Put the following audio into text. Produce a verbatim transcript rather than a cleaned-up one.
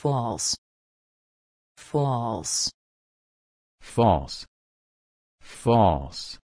false, false, false, false.